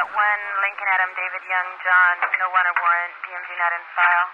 That one, Lincoln Adam, David Young, John, no wanted warrant, PMG not in file.